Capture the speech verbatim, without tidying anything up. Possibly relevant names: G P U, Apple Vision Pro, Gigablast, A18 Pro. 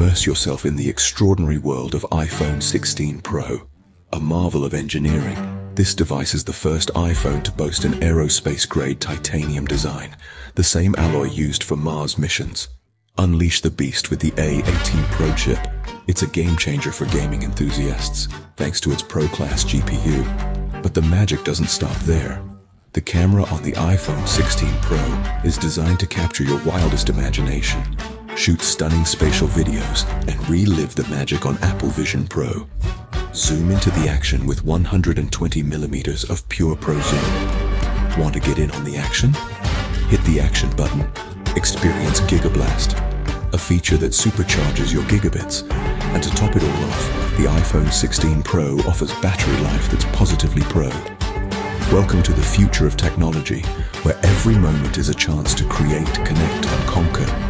Immerse yourself in the extraordinary world of iPhone sixteen Pro, a marvel of engineering. This device is the first iPhone to boast an aerospace-grade titanium design, the same alloy used for Mars missions. Unleash the beast with the A eighteen Pro chip. It's a game-changer for gaming enthusiasts, thanks to its Pro-class G P U. But the magic doesn't stop there. The camera on the iPhone sixteen Pro is designed to capture your wildest imagination. Shoot stunning spatial videos and relive the magic on Apple Vision Pro. Zoom into the action with one hundred twenty millimeters of pure Pro Zoom. Want to get in on the action? Hit the action button. Experience Gigablast, a feature that supercharges your gigabits. And to top it all off, the iPhone sixteen Pro offers battery life that's positively pro. Welcome to the future of technology, where every moment is a chance to create, connect, and conquer.